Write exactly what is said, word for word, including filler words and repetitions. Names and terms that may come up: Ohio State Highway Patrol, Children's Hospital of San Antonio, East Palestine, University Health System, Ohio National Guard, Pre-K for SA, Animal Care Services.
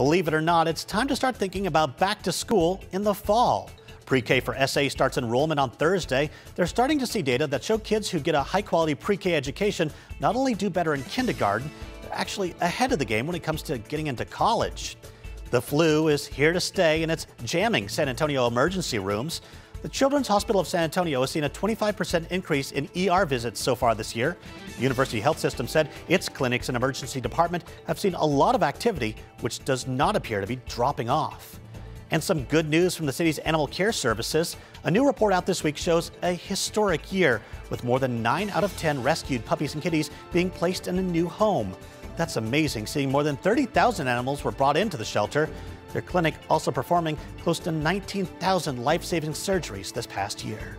Believe it or not, it's time to start thinking about back to school in the fall. Pre-K for S A starts enrollment on Thursday. They're starting to see data that show kids who get a high-quality pre-K education not only do better in kindergarten, they're actually ahead of the game when it comes to getting into college. The flu is here to stay, and it's jamming San Antonio emergency rooms. The Children's Hospital of San Antonio has seen a twenty-five percent increase in E R visits so far this year. The University Health System said its clinics and emergency department have seen a lot of activity, which does not appear to be dropping off. And some good news from the city's Animal Care Services. A new report out this week shows a historic year, with more than nine out of ten rescued puppies and kitties being placed in a new home. That's amazing, seeing more than thirty thousand animals were brought into the shelter. Their clinic also performing close to nineteen thousand life-saving surgeries this past year.